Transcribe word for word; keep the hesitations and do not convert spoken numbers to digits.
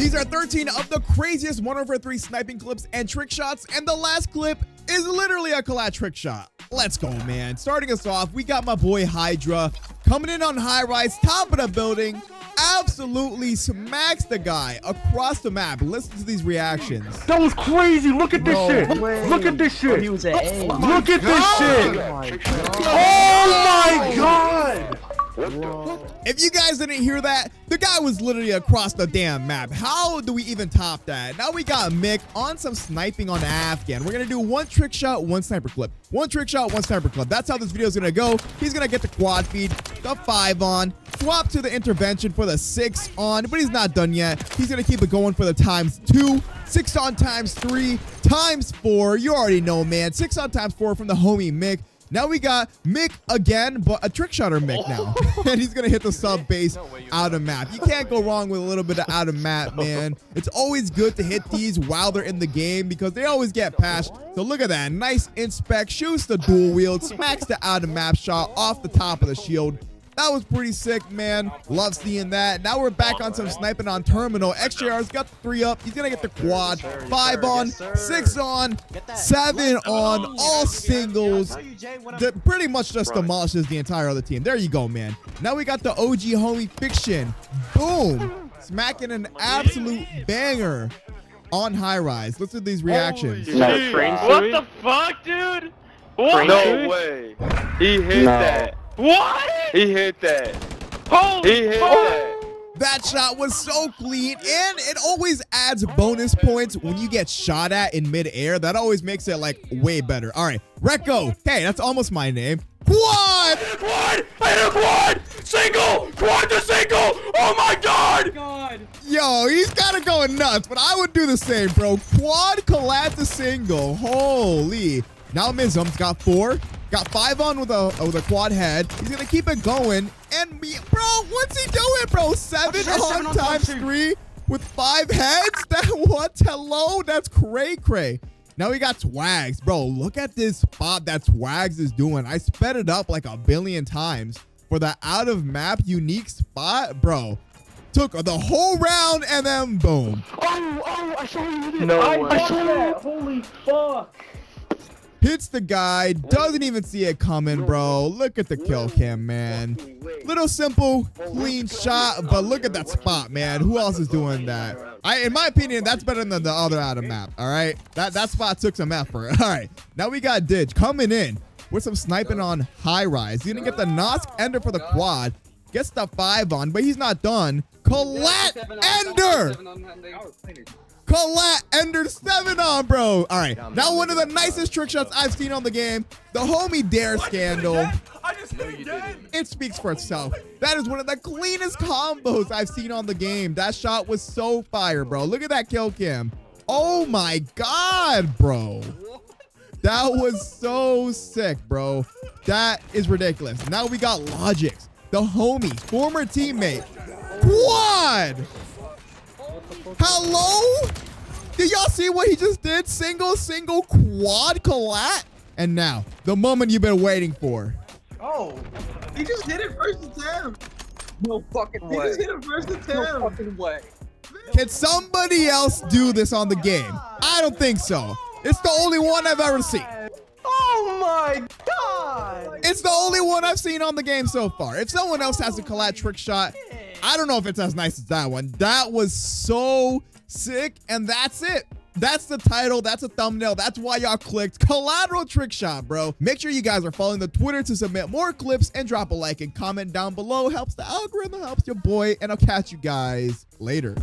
These are thirteen of the craziest one over three sniping clips and trick shots, and the last clip is literally a collab trick shot. Let's go, man. Starting us off, we got my boy Hydra coming in on high rise, top of the building, absolutely smacks the guy across the map. Listen to these reactions. That was crazy. Look at this no shit. Way. Look at this shit. Oh, look at god. This shit. Oh my god. Whoa. If you guys didn't hear that, the guy was literally across the damn map. How do we even top that? Now we got Mick on some sniping on Afghan. We're going to do one trick shot, one sniper clip. One trick shot, one sniper clip. That's how this video is going to go. He's going to get the quad feed, the five on, swap to the intervention for the six on, but he's not done yet. He's going to keep it going for the times two, six on times three, times four. You already know, man. Six on times four from the homie Mick. Now we got Mick again, but a trick shotter Mick now. And he's going to hit the sub base out of map. You can't go wrong with a little bit of out of map, man. It's always good to hit these while they're in the game because they always get passed. So look at that. Nice inspect. Shoots the dual wield. Smacks the out of map shot off the top of the shield. That was pretty sick, man. Love seeing that. Now we're back on some sniping on terminal. X J R's got the three up. He's going to get the quad. Five on, six on, seven on, all singles. That pretty much just demolishes the entire other team. There you go, man. Now we got the O G homie Fiction. Boom. Smacking an absolute banger on high rise. Look at these reactions. What the fuck, dude? What? No way. He hit that. What? He hit that. Holy he hit that. That shot was so clean, and it always adds bonus points when you get shot at in midair. That always makes it like way better. All right, Recko. Hey, that's almost my name. Quad! Quad! I hit a quad! Single! Quad to single! Oh my god! God! Yo, he's gotta go nuts, but I would do the same, bro. Quad collapse to single. Holy! Now Mizum's got four. Got five on with a with a quad head. He's gonna keep it going. And me, bro, what's he doing, bro? Seven on, seven on times time three with five heads. That what? Hello, that's cray cray. Now we got Swags, bro. Look at this bob that Swags is doing. I sped it up like a billion times for the out of map unique spot, bro. Took the whole round and then boom. Oh, oh, I saw you with it. No, I, I saw that. Holy fuck. Hits the guy, doesn't even see it coming, bro. Look at the kill cam, man. Little simple, clean shot, but look at that spot, man. Who else is doing that? I, in my opinion, that's better than the other out of map, all right? That, that spot took some effort. All right, now we got Didge coming in with some sniping on high rise. He's gonna get the Nosk ender for the quad. Gets the five on, but he's not done. Collat ender! Collat ender seven on, bro. All right, now one of the nicest trick shots I've seen on the game, the homie Dare Scandal. It speaks for itself. That is one of the cleanest combos I've seen on the game. That shot was so fire, bro. Look at that kill cam. Oh my god, bro. That was so sick, bro. That is ridiculous. Now we got Logics, the homie, former teammate. Quad! Hello? Did y'all see what he just did? Single, single, quad, collat. And now, the moment you've been waiting for. Oh, he just hit it first attempt. No fucking way. He just hit it first attempt. No fucking way. Can somebody else do this on the game? I don't think so. It's the only one I've ever seen. Oh my god. It's the only one I've seen on the game so far. If someone else has a collat trick shot, I don't know if it's as nice as that one. That was so sick, and that's it. That's the title. That's a thumbnail. That's why y'all clicked. Collateral trick shot, bro. Make sure you guys are following the Twitter to submit more clips, and drop a like and comment down below. Helps the algorithm, helps your boy, and I'll catch you guys later.